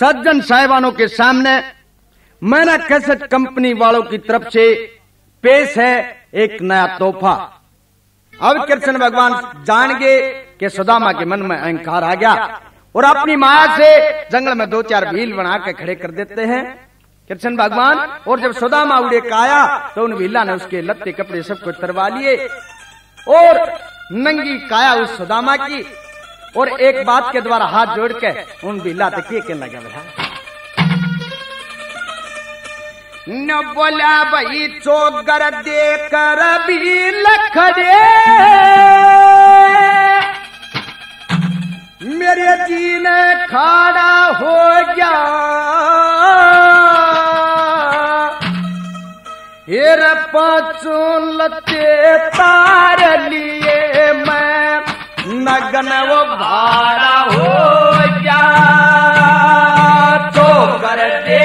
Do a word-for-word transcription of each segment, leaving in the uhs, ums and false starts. सज्जन साहिबानों के सामने मैना कैसेट कंपनी वालों की तरफ से पेश है एक नया तोहफा। अब कृष्ण भगवान जानेंगे कि सुदामा के मन में अहंकार आ गया और अपनी माया से जंगल में दो चार भील बना के खड़े कर देते हैं कृष्ण भगवान। और जब सुदामा उड़े का आया तो उन भीला ने उसके लत्ते कपड़े सब कुछ तरवा लिए और नंगी काया उस सुदामा की, और एक बात के द्वारा हाथ जोड़ के उन भीला तकिए के लगा बढ़ा। न बोला भाई चोगर देकर भी लखड़े मेरे जी ने खड़ा हो गया, हेर पाँचों लते तार लिए मैं नगन वो भाड़ा हो गया। चोगर दे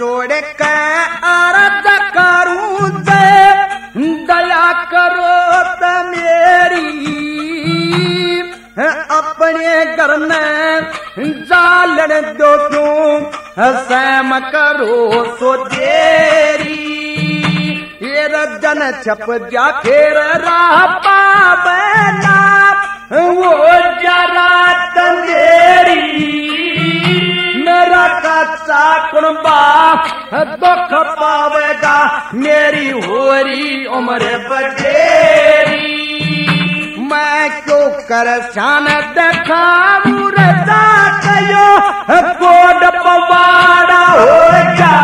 जोड़े के अर्ज करूं दया करो तो मेरी अपने घर में जालन दो तुम सहम करो सो देरी। ये रजन छप जा फिर राह पावना वो जरा तेरी मेरा कच्चा कुणबा दुख पावेगा मेरी होरी उम्र बटेरी। मैं क्यों कर शान देखा मुर्दा कयो गोड पवाड़ा हो जा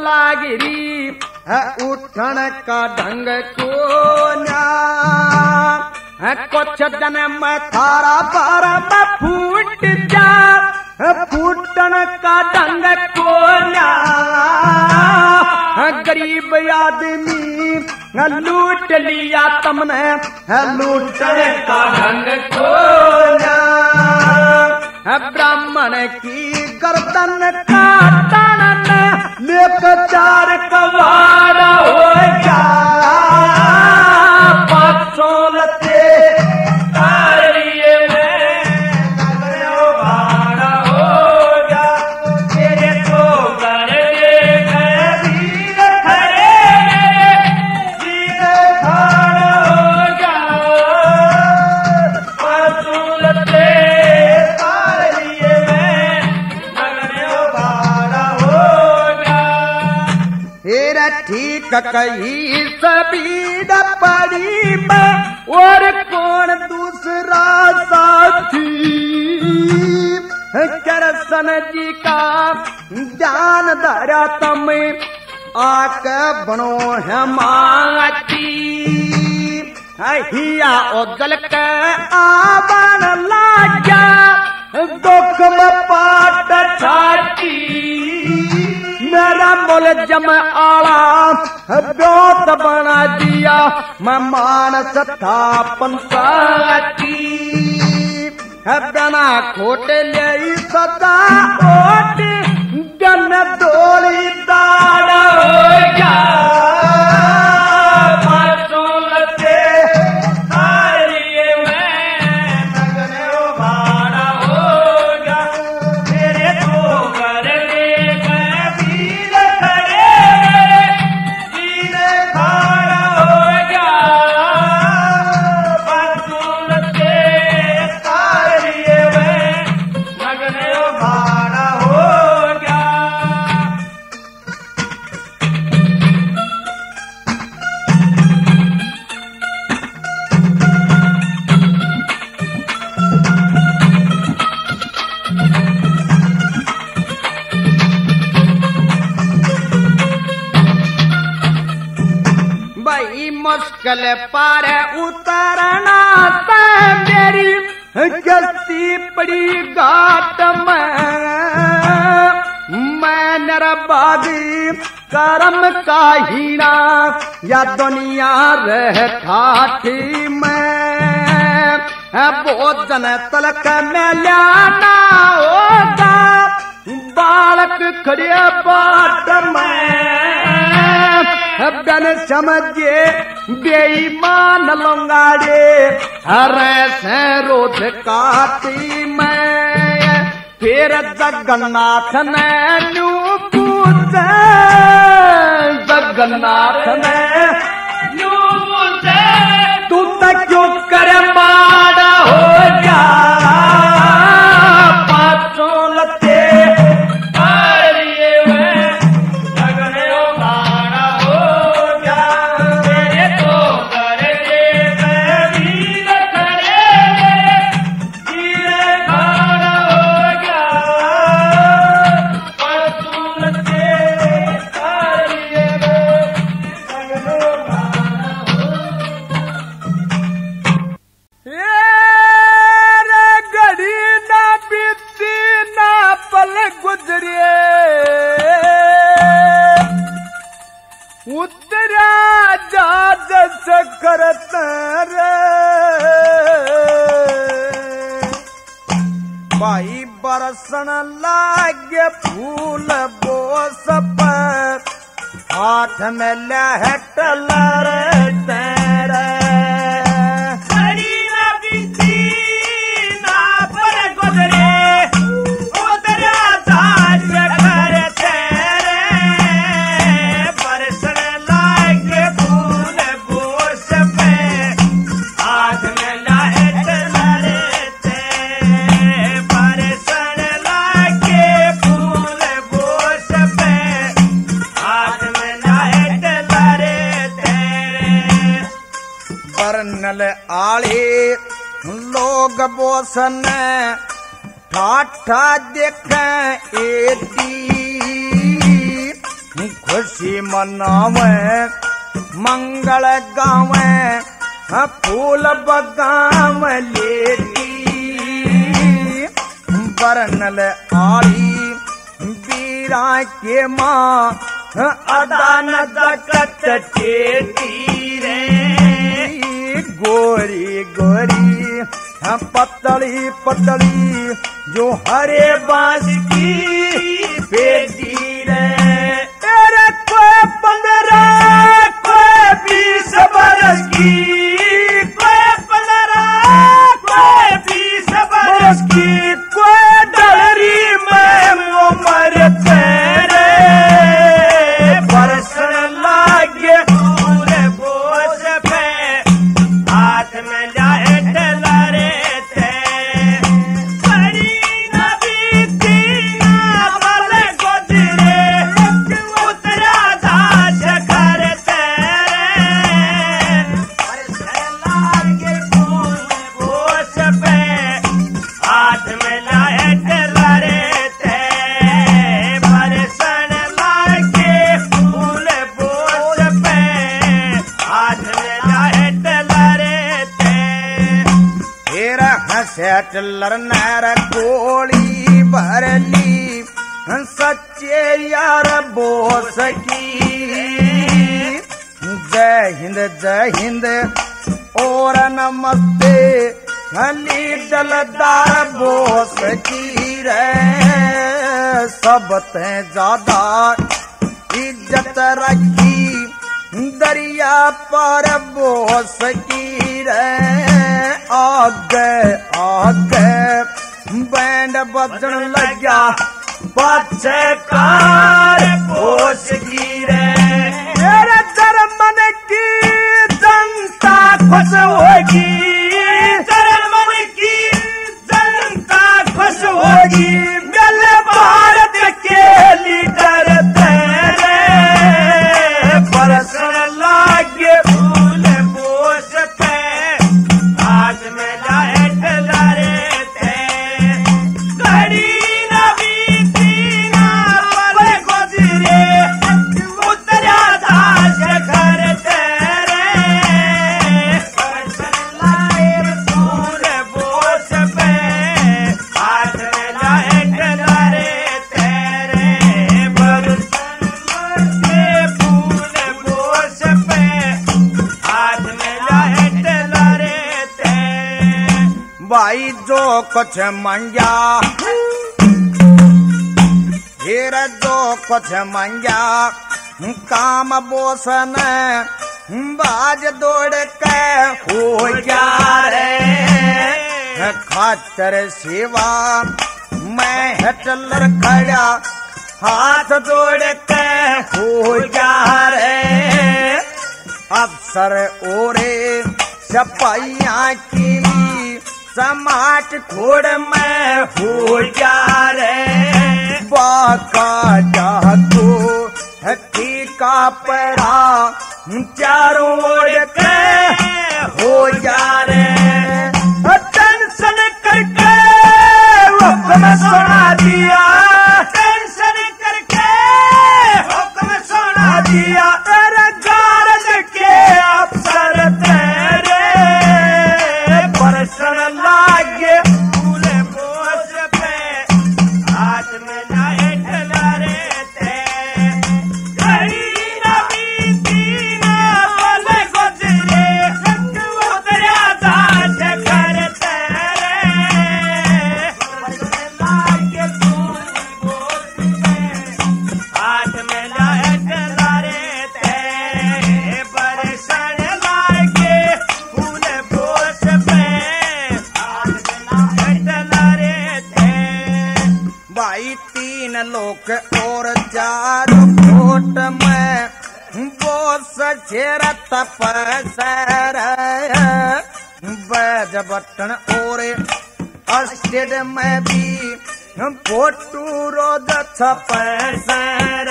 लागिरी उठन का ढंग को ना कुछ जन मैं थारा बारा में फूट जा फूटन का ढंग को ना गरीब आदमी लूट लिया तुमने लूटन का ढंग को ना ब्राह्मण की गर्दन काटा लेकर चार कवाड़ा हो जा पाँचों लते तारिये में नगरे भाड़ा हो जा तेरे तो करके मैं वीर खड़े वीर खड़ा हो जा पाँचों लते तारिये में नगरे भाड़ा हो। ठीक कही सभी न पड़ी मैं और कौन दूसरा साथी कृष्ण जी का ध्यान धरा तम आक बनो है माती हिया उदल के आवन लाजा दुख में पाट छाती मेरा मोल जम आला ब्योत बना दिया मैं मानस था पंसाती। बना खोट ले सदा ओट गन दोली दाड़ा मुश्किल पार उतरना से मेरी गलती पड़ी घाट में, मैं नरबादी कर्म का हीरा या दुनिया रह खाटी में, भोजन तलक में लाना होता बालक खड़े बाट में, बन समझे बेईमान लंगाड़े हरे से रोध काटी मैं, फिर जगन्नाथ ने नू पूछे जगन्नाथ ने नू पूछे तू तक क्यों कर माड़ा हो जा भाई। बरसन लागे फूल बोस पर हाथ में लहट लरे तेरे आले लोग बोसन ठाठा देखें एती खुशी मनावें मंगल गावें फूल बगाम लेती बरनल आली बीरा के माँ अदान दकत चेती रे गोरी गोरी हम पतली पतली जो हरे बांस की बेटी रे तेरे को पंद्रह को बीस बरस की कोई पंद्रह कोई बीस बरस की कोई डलरी में उम्र तेरे बरसन लागे सेटलर नर गोली भरली सच्चे यार बोस की जय हिंद जय हिंद और नमस्ते धनी दलदार बोस की रे सबते ज्यादा इज्जत रखी दरिया पर बोस की रे। आगे आगे बैंड बजन लगा पक्षकार बोस की रे। मेरे जर्मन की जनता खुश होगी, भारत के लीडर तेरे बरसन लागे फूल बोस पे। आज में लाइट लरे थे घड़ी गुजरे उतरा दास घर तेरे बरसन लाए फूल बोस पे। भाई जो कुछ मंगा हेर जो कुछ मंगा काम बोसन बाज दौड़ के हो जा रे। खातर सेवा मैं हिटलर खड़ा हाथ जोड़ के हो जा रे। अफसर ओरे सपाइया की समाट खोड़ में हो जा रे। बाका जाको हथी का परा चारों ओर के हो जा रे। टेंशन करके हुक्म सुना दिया, टेंशन करके हुक्म सुना दिया। तेरे गारद के अफसर तेरे बरसन लागे फूल बोस पे। हाथ में लाइट लरे थे घड़ी नबी सीना पल गुजरे उतरा दास घर तेरे बरसन लागे फूल बोस पे। हाथ में लाइट लरे थे बरसन लागे फूल बोस पे। भाई तीन लोग और चार कोट में बोस शेरत पर सर बैज बटन और अस्टेड में भी फोटू रोज छप सर।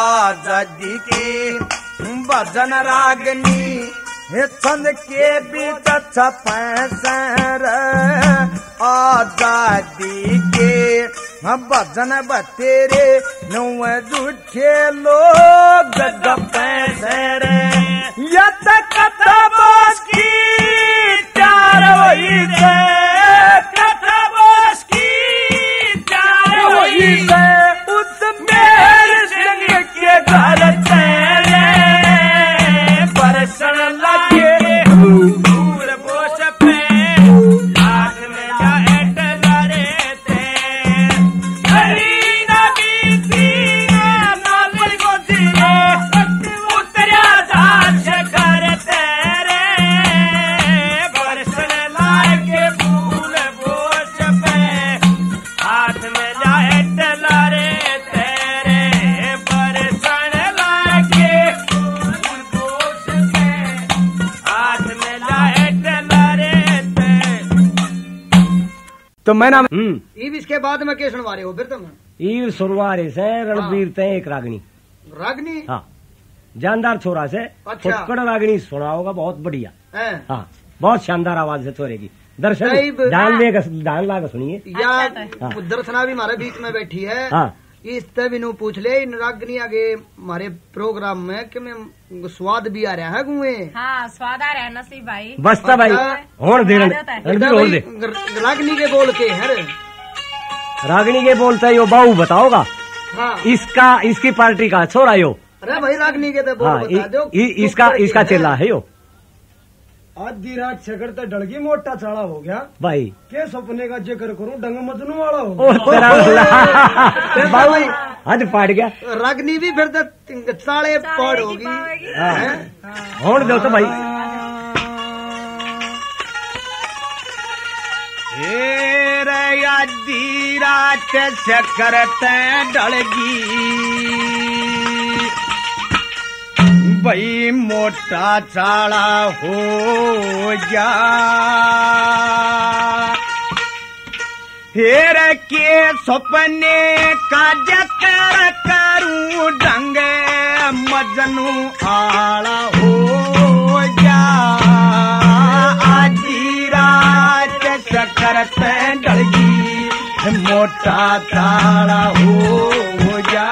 आजादी की भजन रागनी छंद के बीच छपैसर। आजादी के भजन बतेरे नौ झूठे लोग गपैसर। यत कथा बोस की चार वही से, कथा बोस की चार वही से उसमें सिंह के घर तेरे बरसन फूल बोस पे। हाथ में लाइट लरे थे घड़ी नबी सीना पल गुजरे उतरा दास घर तेरे बरसन लागे फूल बोस पे। हाथ में लाइट लरे तेरे बरसन लागे फूल बोस पे। तो मैं नाम ईव इसके बाद में क्या सुनवा रहे हो फिर तुम? ईव सुनवा रहे से रणबीर ते एक रागनी। रागनी हाँ जानदार छोरा से अच्छा। फुटकड़ रागनी सुना होगा, बहुत बढ़िया हैं? हाँ बहुत शानदार आवाज है छोरे की। दर्शन ध्यान देगा, ध्यान लागा सुनिए। यार दर्शना भी हमारे बीच में बैठी है हाँ। इस तब इन्हों पूछ ले इन रागनी आगे हमारे प्रोग्राम में कि मैं स्वाद भी आ रहा है गुए। हाँ स्वाद आ रहा है नसीब भाई बस भाई और दे रागनी के बोल के हर रागनी के बोलता है यो बाऊ बताओगा हाँ। इसका इसकी पार्टी का छोरा यो। अरे भाई रागनी के तो बोल हाँ, बता दो इसका इसका चेला है यो आधी रात छकड़ता डड़गी मोटा चाड़ा हो गया भाई, के सपने का जिक्र करूं डंग मजनू वाला हो हद पाड़ गया। रागनी भी फिर तो साले पाड़ होगी और दो तो भाई आधी रात सकरते डलगी भाई मोटा चाला हो जा फिर के सपने का जिक्र करूं डंग मजनू आला हो जा आधी रात सकरते डलगी मोटा ताड़ा हो जा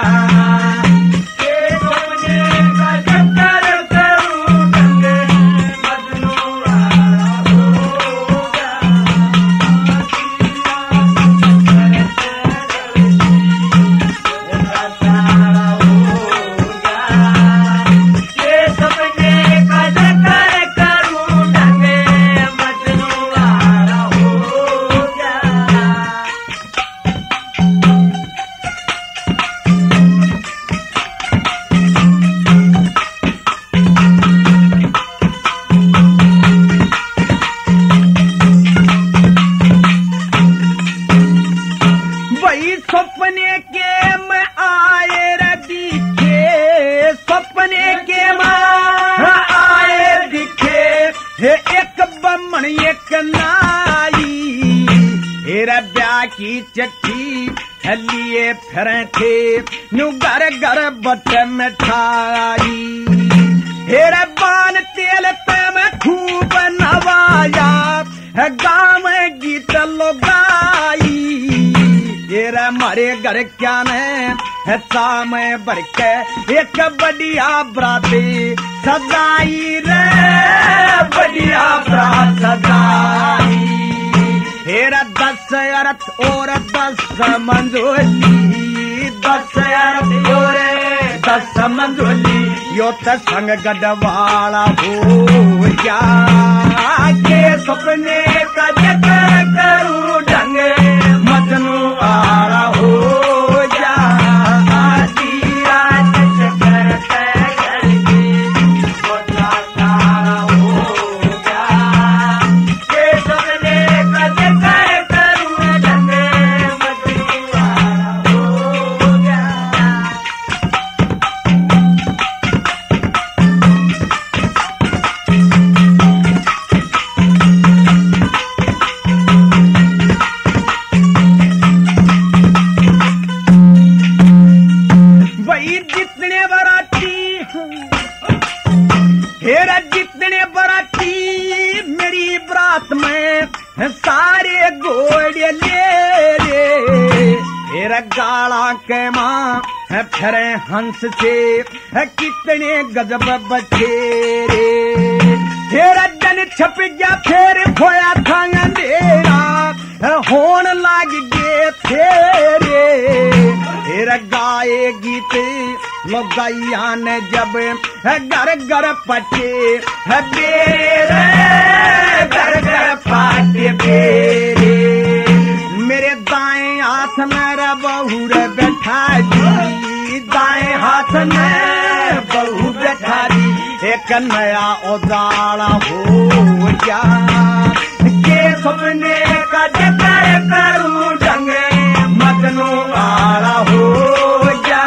की चक्की हलिए फिर थे नु घर घर बट मिठाई हेरा बान तेल पे मैं खूब नवाया गाँव गीत लोगाई हेरा मारे घर क्या ने शाम भर के एक बढ़िया बराते सजाई रे बढ़िया बरात सजाई हेरा दस अरत और दस मंजोली दस अरत और दस मंजोली यो त संग गढ़वाला हो जा के सपने का जिक्र करूं डंग मजनू आला हो जा हंस से कितने गजब बचेरे तेरा जन छप गया फिर खोया था अंधेरा होन लाग गए फेरे तेरा गाए गीते लोगाइया ने जब घर घर पटे बेरे घर घर पाटे बेरे मेरे दाएं हाथ में बहुर बैठा जी दाएं हाथ में बहु बैठारी एक नया उजाला हो जा के सपने का जिक्र करूं डंग मजनू आला हो जा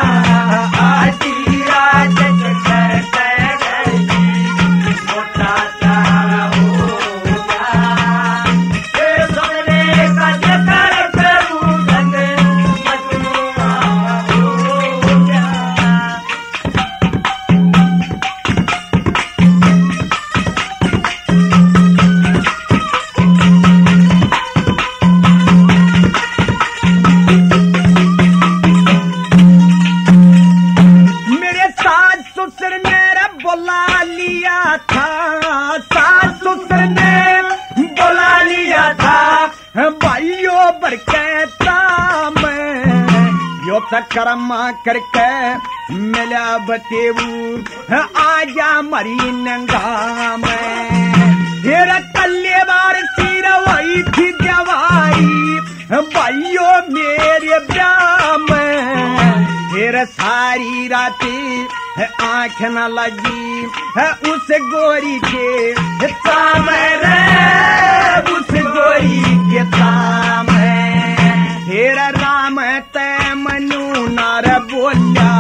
कर्मा करके मिला बतेऊ आजा मरी नंगा में है सारी राती है आँख न लगी है उस गोरी के ताम रे, उस गोरी के ताम है। हेरा राम ते मनु नार बोलिया,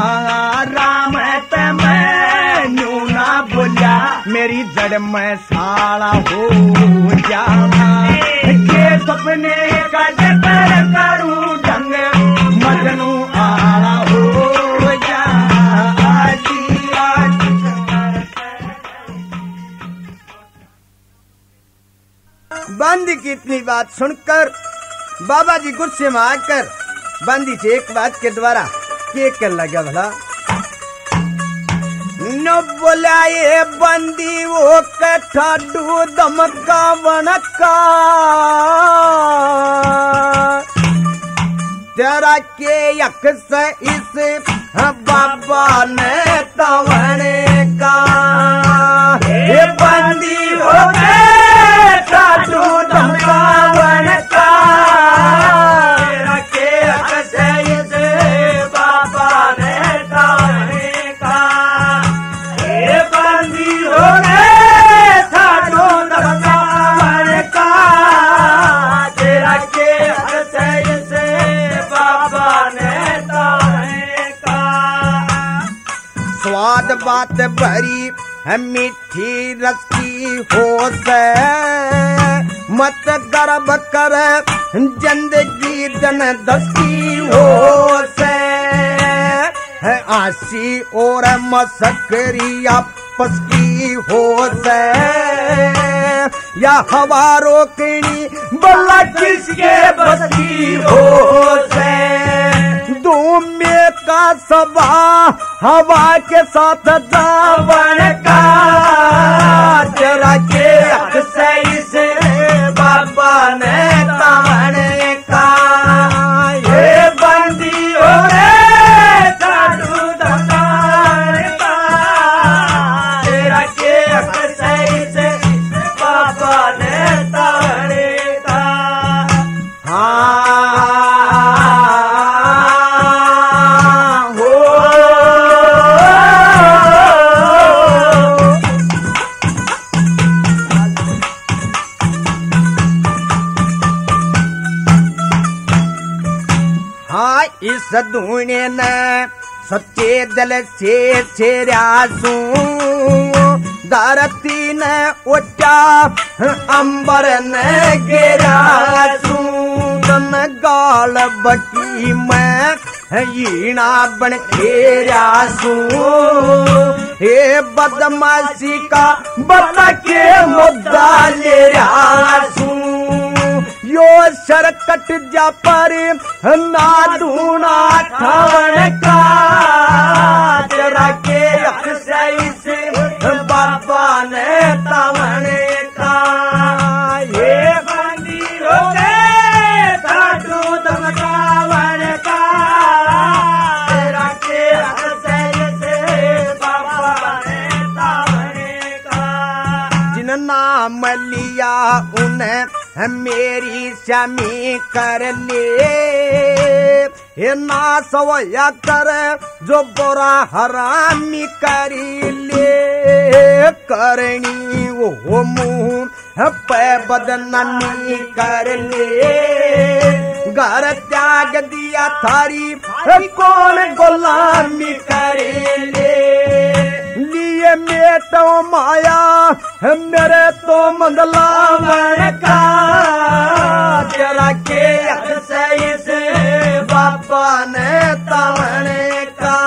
राम ते मनु ना बोलिया, मेरी जड़ में साड़ा हो जाना के सपने का जतर करूं ढंग मजनू आड़ा हो जा। बंदी की इतनी बात सुनकर बाबा जी गुस्से में आकर बंदी से एक बात के द्वारा के कर लगा भला न बुलाए बंदी वो कठाडू दमका बनका, तेरा के यक से इस बाबा ने तवने का ये बंदी वो कठाडू दमका बनका। बात भरी है मीठी रस्ती हो से मत गर्व कर जिंदगी जन दस्ती हो से है आशी और मस्करी आपस की हो से या हवा रोकनी बल्ला किसके बस्ती हो से। धूमे का सबा हवा के साथ जावन का, तेरा के हक से इसे बाबा ने तावन का, ये बंदी हो रे साधु दकार का, तेरा के हक से इसे बाबा ने तावन का। हाँ धूने ने सच्चे दल से छेरासू धरती ने उठा अंबर ने गिरासू तन गाल बकी मैं हीना बन खेरासू। हे बदमाशी का बता के मुद्दा ले रासू यो सर कट जा पर ना ढूंढा थान का, तेरा के हक से इसे बाबा ने तवन का, ये बंदी हो रे साधु दमकावन का, तेरा के हक से इसे बाबा ने तवन का। जिन नाम लिया उन्हें मेरी शमी कर ले ना सवैया कर जो बुरा हरामी कर ले करनी वो मुँह पे बदनामी कर ले घर त्याग दिया थारी कौन गुलामी कर ले लिए में तो माया मेरे तो मंदला का, तेरा के हक से इसे बाबा ने तवन का,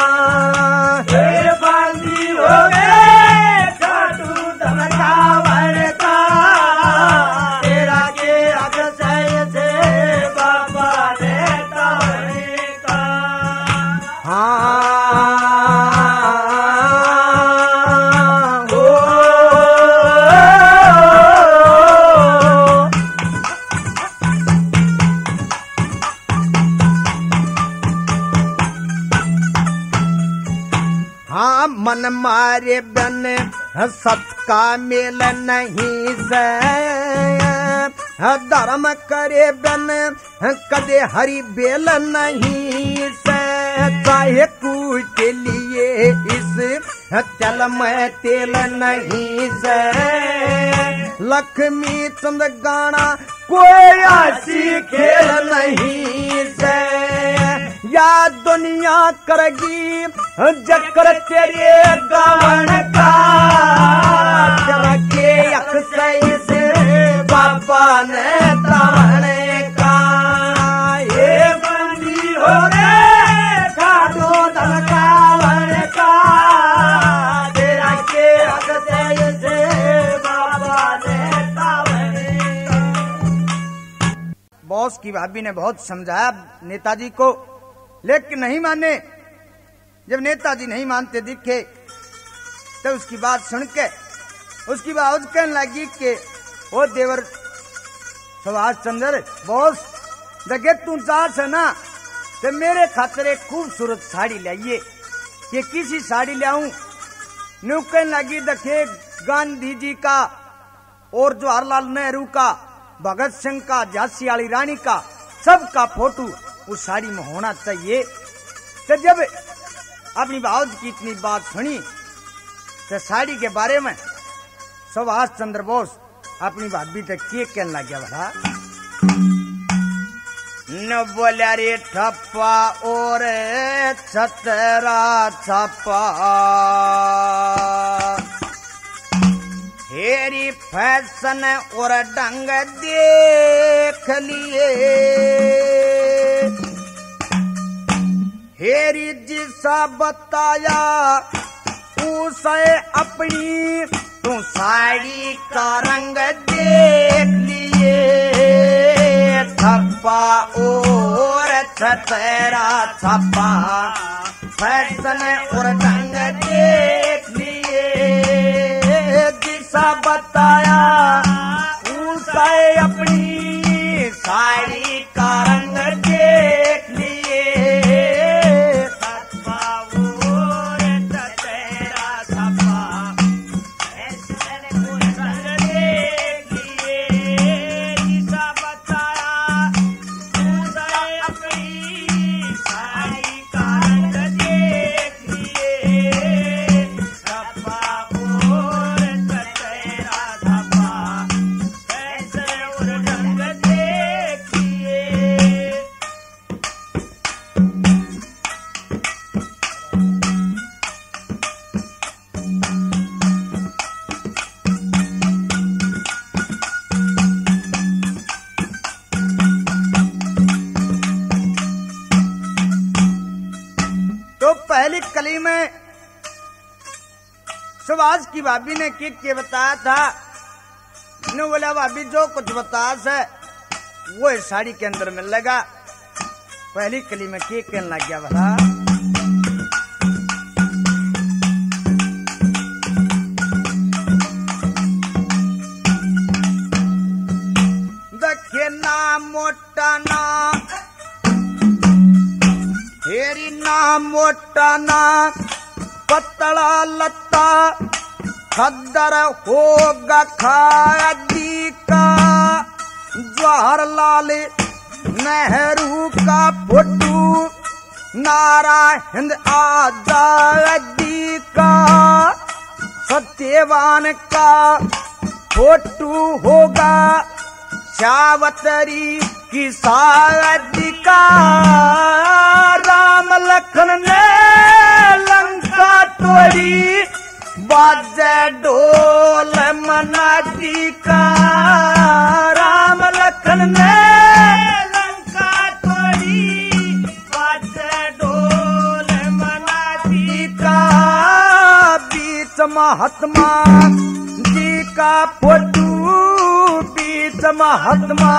ये बंदी हो रे साधु दमकावन का, तेरा के हक से इसे बाबा ने तवन का। हाँ मन मारे बन सबका मेल नहीं से धर्म करे बन कदे हरि बेल नहीं से चाहे तू के लिए इस चल में तेल नहीं से लक्ष्मी चंद गाना कोई ऐसी खेल नहीं से या दुनिया करगी जकर तेरे गवन का जरा के अक्सर से बाबा ने तवने का ये बंदी हो रे काटो दलकावन का तेरा के अक्सर से बाबा ने तवने का। बॉस की भाभी ने बहुत समझाया नेताजी को, लेकिन नहीं माने। जब नेताजी नहीं मानते दिखे तो उसकी बात सुन के उसकी बात कहने लगी कि ओ देवर सुभाष चंद्र बोस, जगे तू चाहस है ना तो मेरे खातर एक खूबसूरत साड़ी लाइए कि किसी साड़ी लाऊं। न्यू कहने लगी देखे गांधी जी का और जवाहरलाल नेहरू का, भगत सिंह का, झांसी वाली रानी का, सबका फोटो उस साड़ी में होना चाहिए। तो जब अपनी बाउज की इतनी बात सुनी तो साड़ी के बारे में सुभाष चंद्र बोस अपनी भाभी तक केक कहने लग गया। भला न बोला रे ठप्पा और छतरा छप्पा हेरी फैशन और डंग देख लिए हेरी जिसा बताया उसे अपनी तू साड़ी का रंग देख लिए थप्पा और छतरा थप्पा फैशन और रंग देख लिए जिसा बताया उसे अपनी साड़ी का रंग देख लिए सुभाष की भाभी ने किक के बताया था। नु बोला भाभी जो कुछ बतास है वो इस साड़ी के अंदर मिल लगा। पहली कली में केक कहने लग गया। भला देखे ना मोटा ना हेरी ना मोटा ना पतला लता खद्दर होगा खादी का जवाहरलाल नेहरू का फोटू नारा हिंद आजादी का सत्यवान का फोटू होगा शावतरी की शादी का राम लखन ने लंका तोड़ी बाजे ढोल मनाती का राम लखन ने लंका तोड़ी बाजे ढोल मनाती का बीच महात्मा जी का फोटू बीच महात्मा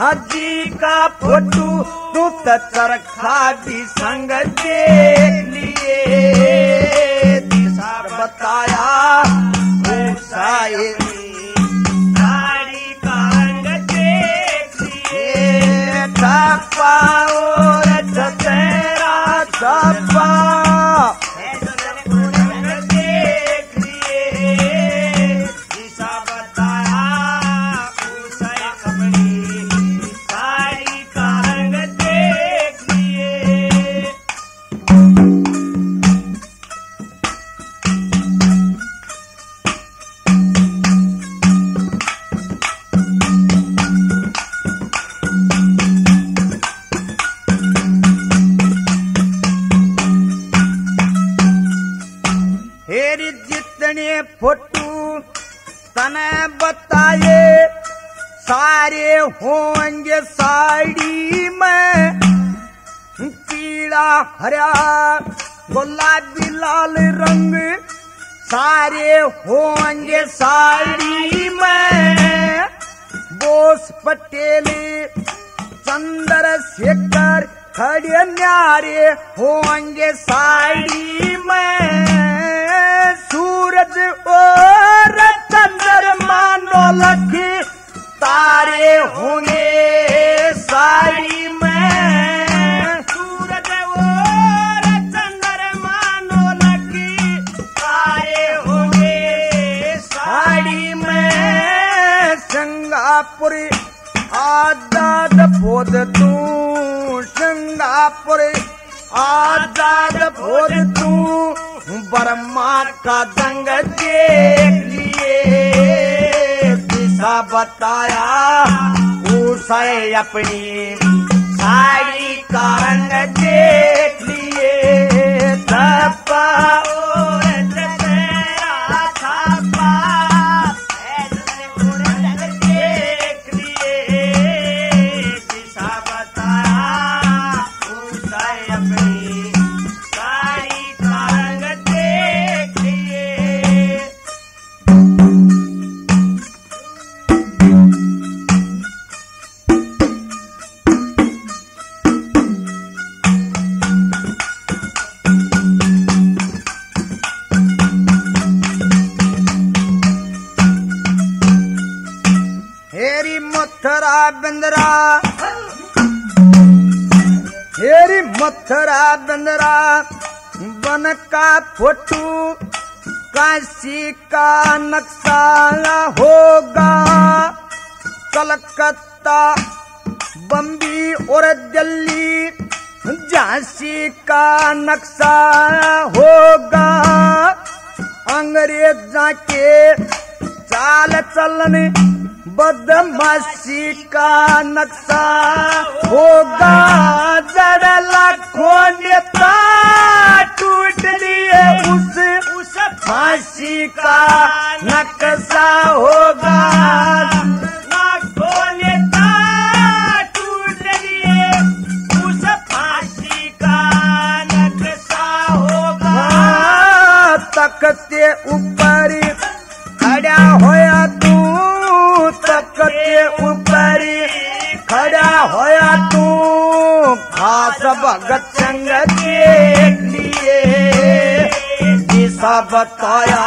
जी का फोटू तू तो चरखा भी संग देख लिए दिशा बताया साड़ी का रंग देख लिए छापा और छतरा छापा फोटू तने बताए सारे होंगे साड़ी में पीला हरा गुलाबी लाल रंग सारे होंगे साड़ी में बोस पटेल चंद्रशेखर खड़े न्यारे होंगे साड़ी में सूरज और चंद्रमा नौलख तारे होंगे साड़ी में सूरज और चंद्रमा नौलख तारे होंगे साड़ी में सिंगापुर आजाद बोध तू सिंगापुर आजाद बोध तू बर्मा का दंग देख लिए दिशा बताया उसे अपनी साड़ी का रंग देख लिए तपा हेरी मथुरा बंदरा बन का फोटू काशी का नक्शा होगा कलकत्ता बम्बई और दिल्ली झांसी का नक्शा होगा अंग्रेजा के चाल चलन बदमाशी का नक्शा होगा जड़ लाखों नेता टूट लिए उस उस फांसी का नक्शा होगा लाखों नेता टूट लिए उस फांसी का नक्शा होगा तकते ऊपर खड़ा होया तू तकते ऊपर खड़ा होया तू खास भगत सिंह देख लिए दिशा बताया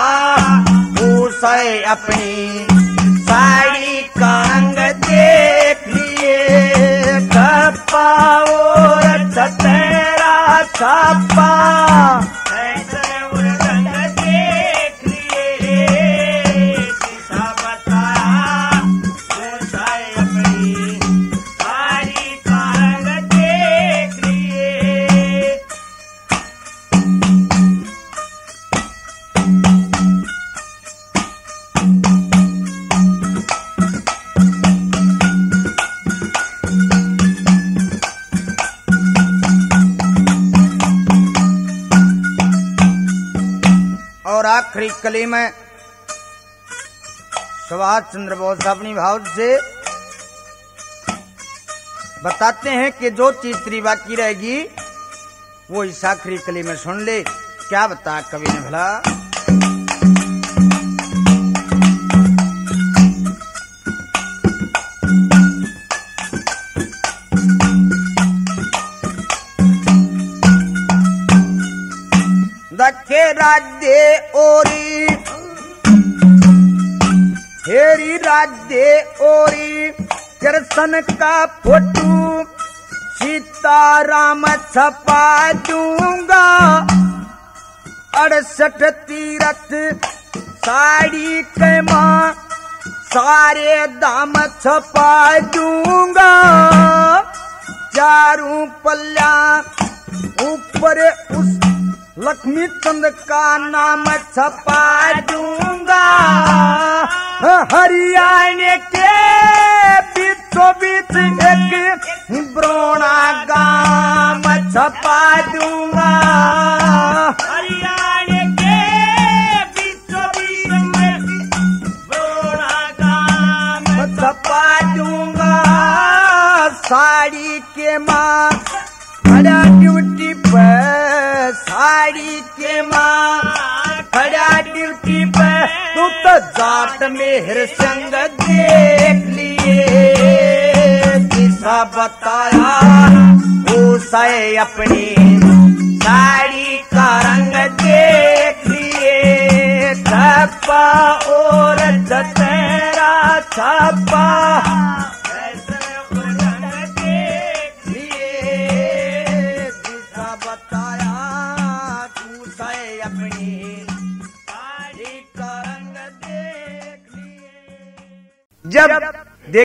उसे अपनी साड़ी का रंग देख लिए छपा और छतेरा छपा आखिरी कली में सुभाष चंद्र बोस अपनी भाव से बताते हैं कि जो चीज तेरी बाकी रहेगी वो इस आखिरी कली में सुन ले। क्या बता कवि ने भला राधे ओरी हेरी राधे ओरी कृष्ण का फोटू सीताराम छपा दूंगा अड़सठ तीरथ साड़ी के माँ सारे दाम छपा दूंगा चारू पल्ला ऊपर उस लक्ष्मी चंद का नाम छपा दूंगा हरियाणा के बीचों बीच एक ब्रोणा गांव छपा दूंगा हरियाणा के बीचों बीच साड़ी के माँ खड़ा ड्यूटी पर, साड़ी के माँ खड़ा ड्यूटी पर। तू तो जात मेहर संग देख लिए, किसा बताया उसे अपनी साड़ी का रंग देख लिए। छपा और जतेरा छपा